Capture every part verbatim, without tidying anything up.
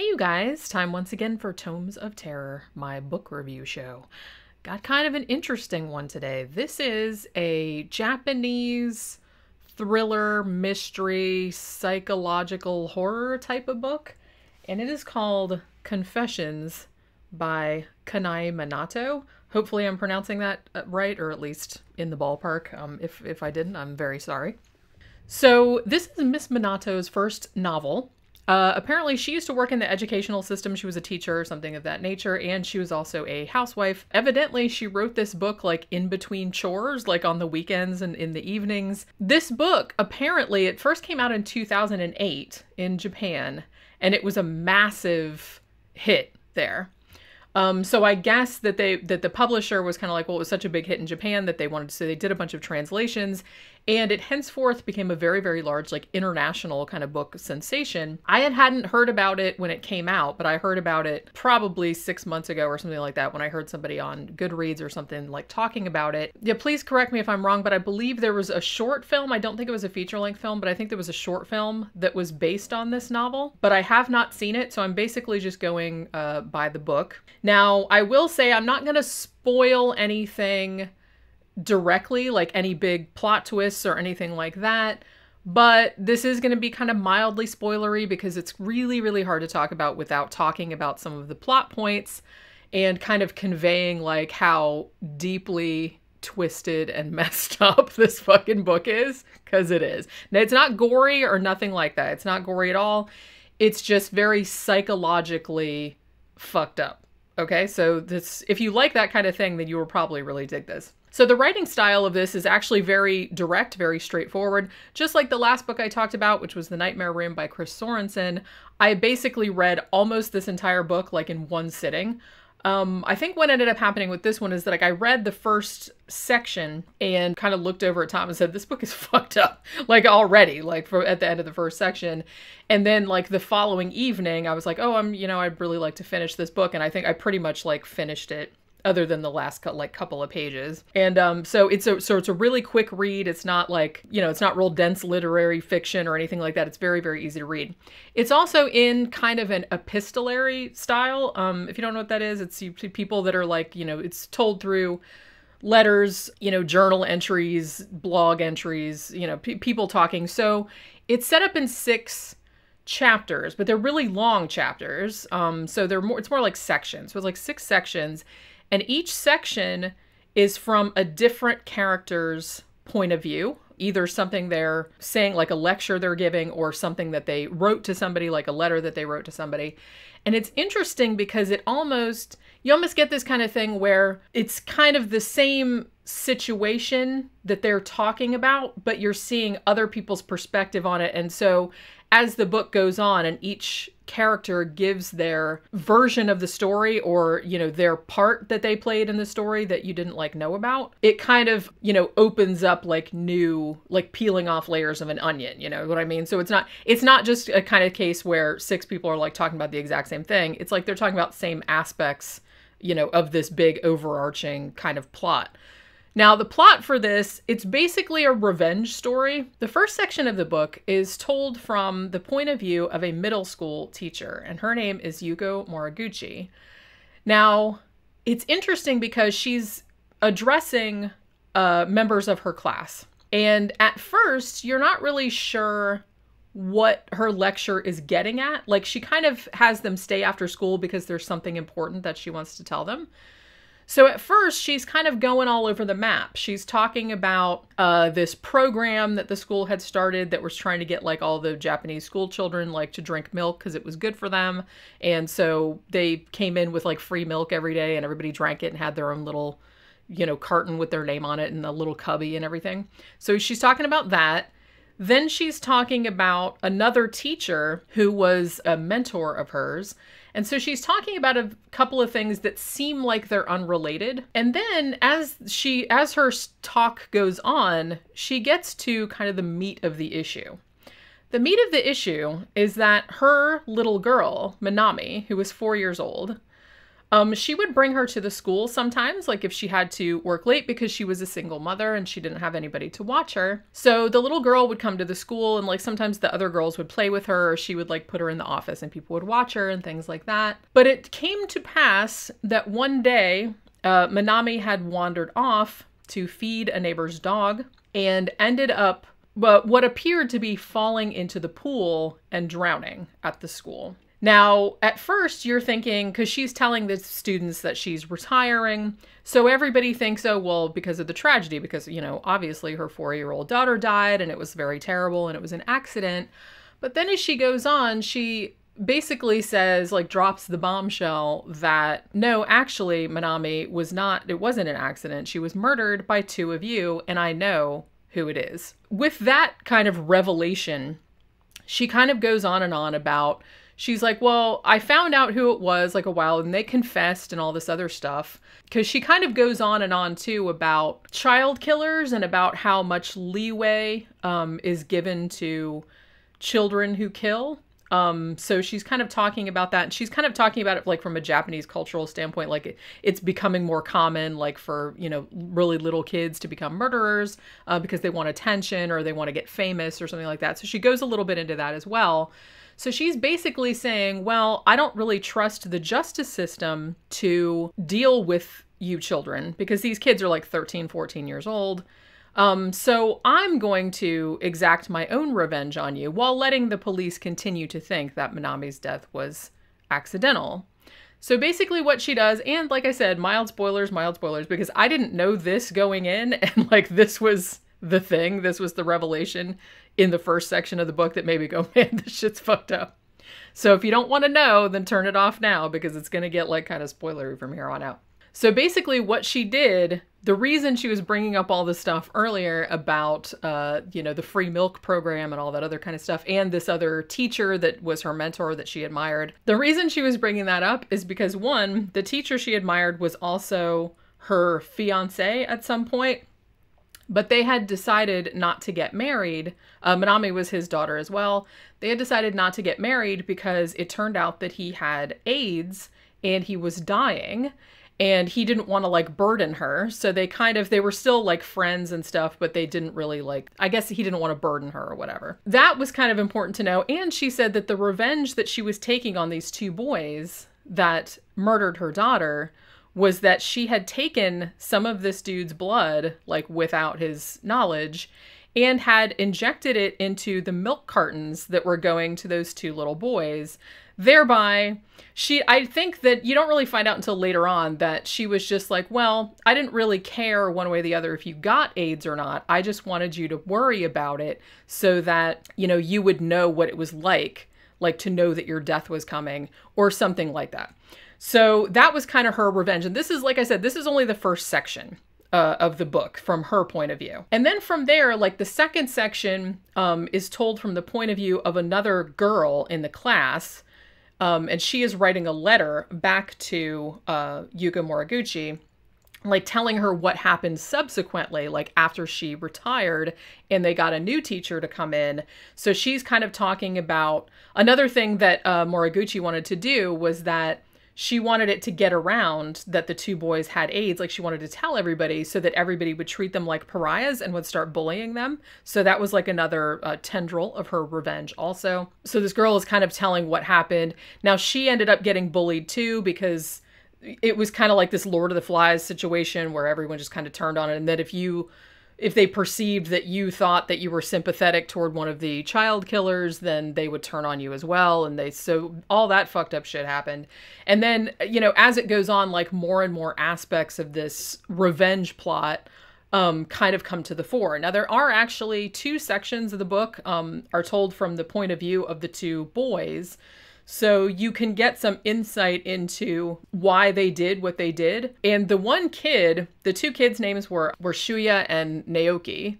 Hey you guys, time once again for Tomes of Terror, my book review show. Got kind of an interesting one today. This is a Japanese thriller, mystery, psychological horror type of book, and it is called Confessions by Kanae Minato. Hopefully I'm pronouncing that right, or at least in the ballpark. Um, if, if I didn't, I'm very sorry. So this is Miss Minato's first novel. Uh, apparently she used to work in the educational system. She was a teacher or something of that nature, and she was also a housewife. Evidently, she wrote this book like in between chores, like on the weekends and in the evenings. This book, apparently, it first came out in two thousand eight in Japan, and it was a massive hit there. Um, so I guess that they that the publisher was kind of like, well, it was such a big hit in Japan that they wanted to, so they did a bunch of translations, and it henceforth became a very, very large, like, international kind of book sensation. I had hadn't heard about it when it came out, but I heard about it probably six months ago or something like that when I heard somebody on Goodreads or something like talking about it. Yeah, please correct me if I'm wrong, but I believe there was a short film. I don't think it was a feature-length film, but I think there was a short film that was based on this novel, but I have not seen it, so I'm basically just going uh, by the book. Now, I will say I'm not going to spoil anything directly, like any big plot twists or anything like that, but this is going to be kind of mildly spoilery because it's really, really hard to talk about without talking about some of the plot points and kind of conveying like how deeply twisted and messed up this fucking book is, because it is. Now, it's not gory or nothing like that. It's not gory at all. It's just very psychologically fucked up. Okay, so this, if you like that kind of thing, then you will probably really dig this. So the writing style of this is actually very direct, very straightforward. Just like the last book I talked about, which was The Nightmare Room by Chris Sorensen, I basically read almost this entire book like in one sitting. Um, I think what ended up happening with this one is that, like, I read the first section and kind of looked over at Tom and said, this book is fucked up, like, already, like, for, at the end of the first section. And then, like, the following evening, I was like, oh, I'm, you know, I'd really like to finish this book. And I think I pretty much, like, finished it, other than the last, like, couple of pages. And um, so it's a, so it's a really quick read. It's not like, you know, it's not real dense literary fiction or anything like that. It's very, very easy to read. It's also in kind of an epistolary style. Um, if you don't know what that is, it's people that are like, you know, it's told through letters, you know, journal entries, blog entries, you know, pe people talking. So it's set up in six chapters, but they're really long chapters. Um, so they're more, it's more like sections. So it's like six sections. And each section is from a different character's point of view, either something they're saying, like a lecture they're giving, or something that they wrote to somebody, like a letter that they wrote to somebody. And it's interesting because it almost, you almost get this kind of thing where it's kind of the same situation that they're talking about, but you're seeing other people's perspective on it. And so as the book goes on and each character gives their version of the story, or, you know, their part that they played in the story that you didn't, like, know about, it kind of, you know, opens up like new, like peeling off layers of an onion, you know what I mean? So it's not, it's not just a kind of case where six people are like talking about the exact same thing. It's like they're talking about same aspects, you know, of this big overarching kind of plot. Now, the plot for this, it's basically a revenge story. The first section of the book is told from the point of view of a middle school teacher, and her name is Yuko Moriguchi. Now, it's interesting because she's addressing uh, members of her class. And at first, you're not really sure what her lecture is getting at. Like, she kind of has them stay after school because there's something important that she wants to tell them. So at first, she's kind of going all over the map. She's talking about uh, this program that the school had started that was trying to get, like, all the Japanese school children, like, to drink milk because it was good for them. And so they came in with, like, free milk every day, and everybody drank it and had their own little, you know, carton with their name on it and a little cubby and everything. So she's talking about that. Then she's talking about another teacher who was a mentor of hers. And so she's talking about a couple of things that seem like they're unrelated. And then as she, as her talk goes on, she gets to kind of the meat of the issue. The meat of the issue is that her little girl, Manami, who is four years old, Um, she would bring her to the school sometimes, like if she had to work late, because she was a single mother and she didn't have anybody to watch her. So the little girl would come to the school, and like sometimes the other girls would play with her, or she would like put her in the office and people would watch her and things like that. But it came to pass that one day uh, Manami had wandered off to feed a neighbor's dog and ended up but what appeared to be falling into the pool and drowning at the school. Now, at first you're thinking, because she's telling the students that she's retiring, so everybody thinks, oh, well, because of the tragedy, because, you know, obviously her four-year-old daughter died and it was very terrible and it was an accident. But then as she goes on, she basically says, like, drops the bombshell that, no, actually, Manami was not, it wasn't an accident. She was murdered by two of you, and I know who it is. With that kind of revelation, she kind of goes on and on about, she's like, well, I found out who it was like a while and they confessed and all this other stuff. Because she kind of goes on and on too about child killers and about how much leeway um, is given to children who kill. Um, so she's kind of talking about that. And she's kind of talking about it like from a Japanese cultural standpoint, like it, it's becoming more common, like for, you know, really little kids to become murderers uh, because they want attention or they want to get famous or something like that. So she goes a little bit into that as well. So she's basically saying, well, I don't really trust the justice system to deal with you children because these kids are like thirteen, fourteen years old. Um, so I'm going to exact my own revenge on you while letting the police continue to think that Manami's death was accidental. So basically what she does, and like I said, mild spoilers, mild spoilers, because I didn't know this going in, and like this was the thing, this was the revelation in the first section of the book that made me go, man, this shit's fucked up. So if you don't want to know, then turn it off now because it's going to get like kind of spoilery from here on out. So basically what she did, the reason she was bringing up all this stuff earlier about, uh, you know, the free milk program and all that other kind of stuff, and this other teacher that was her mentor that she admired. The reason she was bringing that up is because, one, the teacher she admired was also her fiance at some point. But they had decided not to get married. Uh, Manami was his daughter as well. They had decided not to get married because it turned out that he had AIDS and he was dying and he didn't want to like burden her. So they kind of, they were still like friends and stuff, but they didn't really like, I guess he didn't want to burden her or whatever. That was kind of important to know. And she said that the revenge that she was taking on these two boys that murdered her daughter was that she had taken some of this dude's blood, like without his knowledge, and had injected it into the milk cartons that were going to those two little boys. Thereby, she, I think that you don't really find out until later on that she was just like, well, I didn't really care one way or the other if you got AIDS or not. I just wanted you to worry about it so that, you know, you would know what it was like, like to know that your death was coming or something like that. So that was kind of her revenge. And this is, like I said, this is only the first section uh, of the book from her point of view. And then from there, like the second section um, is told from the point of view of another girl in the class. Um, and she is writing a letter back to uh, Yuko Moriguchi, like telling her what happened subsequently, like after she retired and they got a new teacher to come in. So she's kind of talking about another thing that uh, Moriguchi wanted to do was that she wanted it to get around that the two boys had AIDS. Like she wanted to tell everybody so that everybody would treat them like pariahs and would start bullying them. So that was like another uh, tendril of her revenge also. So this girl is kind of telling what happened. Now she ended up getting bullied too because it was kind of like this Lord of the Flies situation where everyone just kind of turned on it. And that if you, if they perceived that you thought that you were sympathetic toward one of the child killers, then they would turn on you as well. And they, so all that fucked up shit happened. And then, you know, as it goes on, like more and more aspects of this revenge plot um, kind of come to the fore. Now there are actually two sections of the book um, are told from the point of view of the two boys. So you can get some insight into why they did what they did. And the one kid, the two kids' names were, were Shuya and Naoki.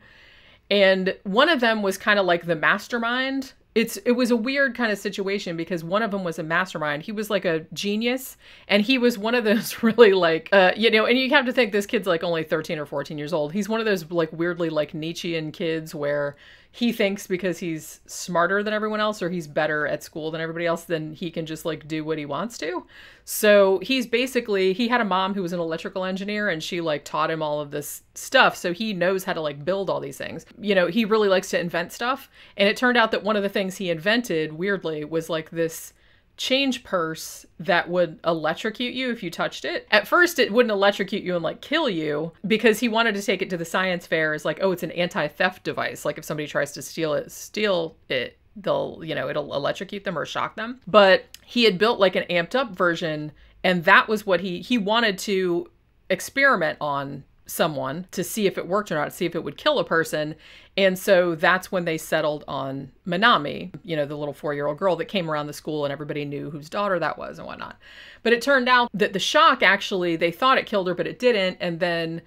And one of them was kind of like the mastermind. It's, it was a weird kind of situation because one of them was a mastermind. He was like a genius. And he was one of those really like, uh, you know, and you have to think this kid's like only thirteen or fourteen years old. He's one of those like weirdly like Nietzschean kids where he thinks because he's smarter than everyone else, or he's better at school than everybody else, then he can just like do what he wants to. So he's basically, he had a mom who was an electrical engineer, and she like taught him all of this stuff. So he knows how to like build all these things. You know, he really likes to invent stuff. And it turned out that one of the things he invented, weirdly, was like this change purse that would electrocute you if you touched it. At first, it wouldn't electrocute you and like kill you, because he wanted to take it to the science fair as like, oh, it's an anti-theft device. Like if somebody tries to steal it, steal it, they'll, you know, it'll electrocute them or shock them. But he had built like an amped up version, and that was what he, he wanted to experiment on someone to see if it worked or not, see if it would kill a person. And so that's when they settled on Manami, you know, the little four-year-old girl that came around the school and everybody knew whose daughter that was and whatnot. But it turned out that the shock actually, they thought it killed her, but it didn't. And then,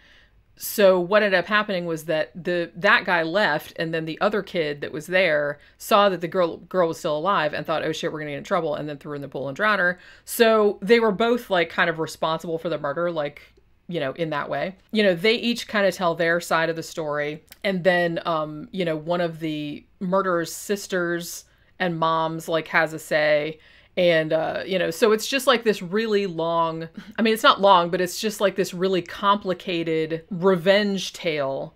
so what ended up happening was that the that guy left, and then the other kid that was there saw that the girl girl was still alive and thought, oh shit, we're gonna get in trouble, and then threw her in the pool and drowned her. So they were both like kind of responsible for the murder, like, you know, in that way. You know, they each kind of tell their side of the story. And then, um, you know, one of the murderer's sisters and moms like has a say. And, uh, you know, so it's just like this really long, I mean, it's not long, but it's just like this really complicated revenge tale.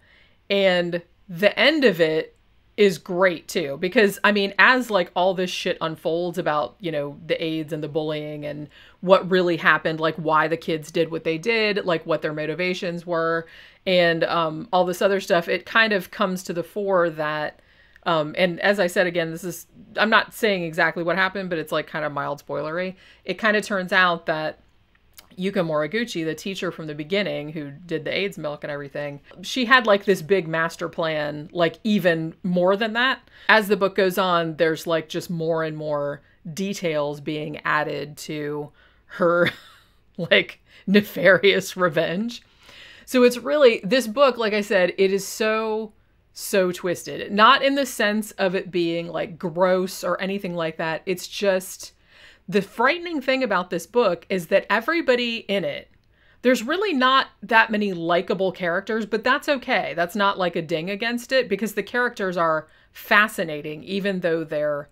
And the end of it is great too, because I mean, as like all this shit unfolds about, you know, the AIDS and the bullying and what really happened, like why the kids did what they did, like what their motivations were, and um, all this other stuff, it kind of comes to the fore that, um, and as I said, again, this is, I'm not saying exactly what happened, but it's like kind of mild spoilery. It kind of turns out that Yuko Moriguchi, the teacher from the beginning who did the AIDS milk and everything, she had like this big master plan, like even more than that. As the book goes on, there's like just more and more details being added to her like nefarious revenge. So it's really, this book, like I said, it is so, so twisted. Not in the sense of it being like gross or anything like that. It's just, the frightening thing about this book is that everybody in it, there's really not that many likable characters, but that's okay. That's not like a ding against it, because the characters are fascinating, even though they're,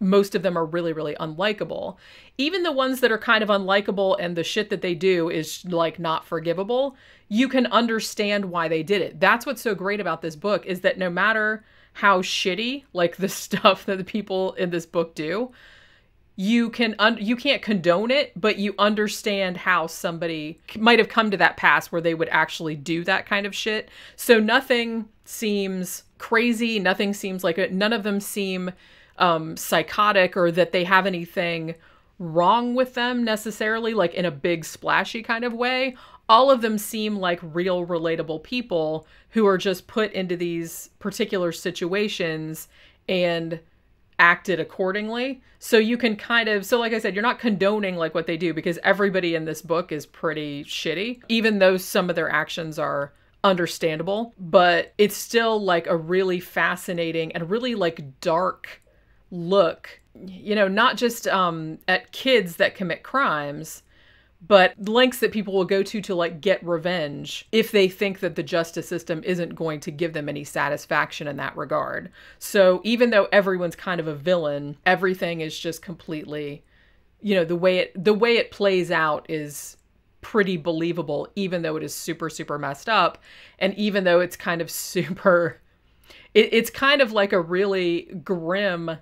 most of them are really, really unlikable. Even the ones that are kind of unlikable and the shit that they do is like not forgivable, you can understand why they did it. That's what's so great about this book, is that no matter how shitty, like the stuff that the people in this book do, you can un you can't condone it, but you understand how somebody might have come to that pass where they would actually do that kind of shit. So nothing seems crazy. Nothing seems like it. None of them seem um, psychotic, or that they have anything wrong with them necessarily, like in a big splashy kind of way. All of them seem like real relatable people who are just put into these particular situations and acted accordingly. So you can kind of, so like I said, you're not condoning like what they do, because everybody in this book is pretty shitty, even though some of their actions are understandable, but it's still like a really fascinating and really like dark look, you know, not just um, at kids that commit crimes, but lengths that people will go to to like get revenge if they think that the justice system isn't going to give them any satisfaction in that regard. So even though everyone's kind of a villain, everything is just completely, you know, the way it the way it plays out is pretty believable, even though it is super, super messed up. And even though it's kind of super, it, it's kind of like a really grim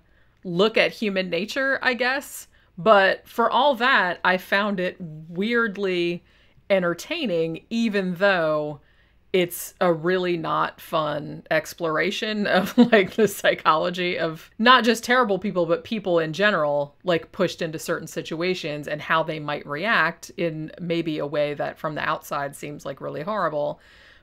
look at human nature, I guess. But for all that, I found it weirdly entertaining, even though it's a really not fun exploration of like the psychology of not just terrible people, but people in general, like pushed into certain situations and how they might react in maybe a way that from the outside seems like really horrible.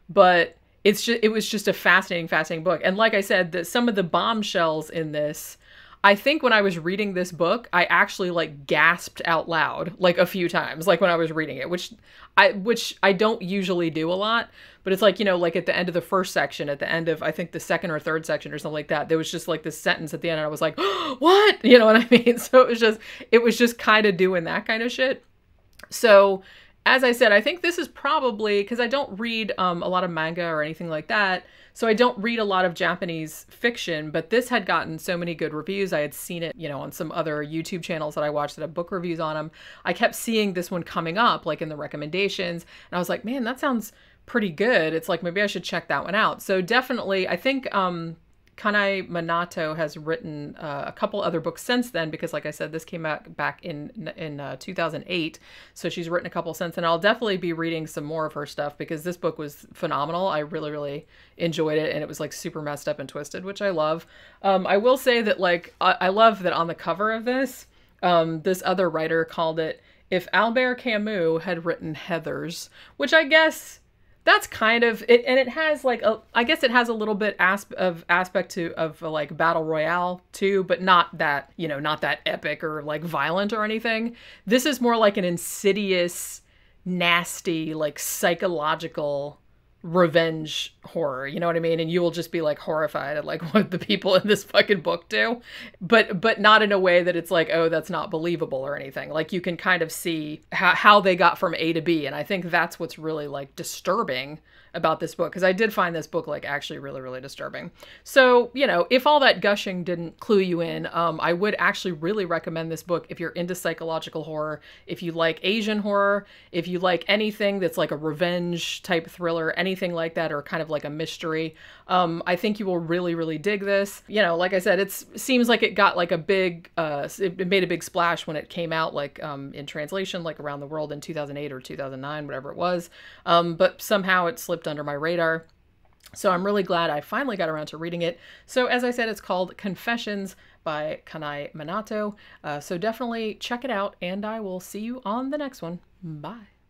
But it's just, it was just a fascinating, fascinating book. And like I said, that some of the bombshells in this, I think when I was reading this book, I actually like gasped out loud like a few times, like when I was reading it, which I which I don't usually do a lot, but it's like, you know, like at the end of the first section, at the end of, I think the second or third section or something like that, there was just like this sentence at the end and I was like, oh, what? You know what I mean? So it was just, it was just kind of doing that kind of shit. So as I said, I think this is probably, because I don't read um, a lot of manga or anything like that, so I don't read a lot of Japanese fiction, but this had gotten so many good reviews. I had seen it, you know, on some other YouTube channels that I watched that have book reviews on them. I kept seeing this one coming up, like in the recommendations, and I was like, man, that sounds pretty good. It's like, maybe I should check that one out. So definitely, I think um, Kanae Minato has written uh, a couple other books since then, because like I said, this came out back in in uh, two thousand eight. So she's written a couple since, and I'll definitely be reading some more of her stuff because this book was phenomenal. I really, really enjoyed it, and it was like super messed up and twisted, which I love. Um, I will say that like, I, I love that on the cover of this, um, this other writer called it, if Albert Camus had written Heathers, which I guess... that's kind of it, and it has like a, I guess it has a little bit asp of aspect to of like Battle Royale too, but not that, you know, not that epic or like violent or anything. This is more like an insidious, nasty, like psychological revenge horror, you know what I mean? And you will just be like horrified at like what the people in this fucking book do, but but not in a way that it's like, oh, that's not believable or anything. Like you can kind of see how, how they got from A to B, and I think that's what's really like disturbing about this book, because I did find this book like actually really, really disturbing. So, you know, if all that gushing didn't clue you in, um, I would actually really recommend this book if you're into psychological horror, if you like Asian horror, if you like anything that's like a revenge type thriller, anything like that, or kind of like a mystery. Um, I think you will really, really dig this. You know, like I said, it seems like it got like a big, uh, it made a big splash when it came out, like um, in translation, like around the world in two thousand eight or two thousand nine, whatever it was. Um, but somehow it slipped under my radar. So I'm really glad I finally got around to reading it. So as I said, it's called Confessions by Kanae Minato. Uh, so definitely check it out, and I will see you on the next one. Bye.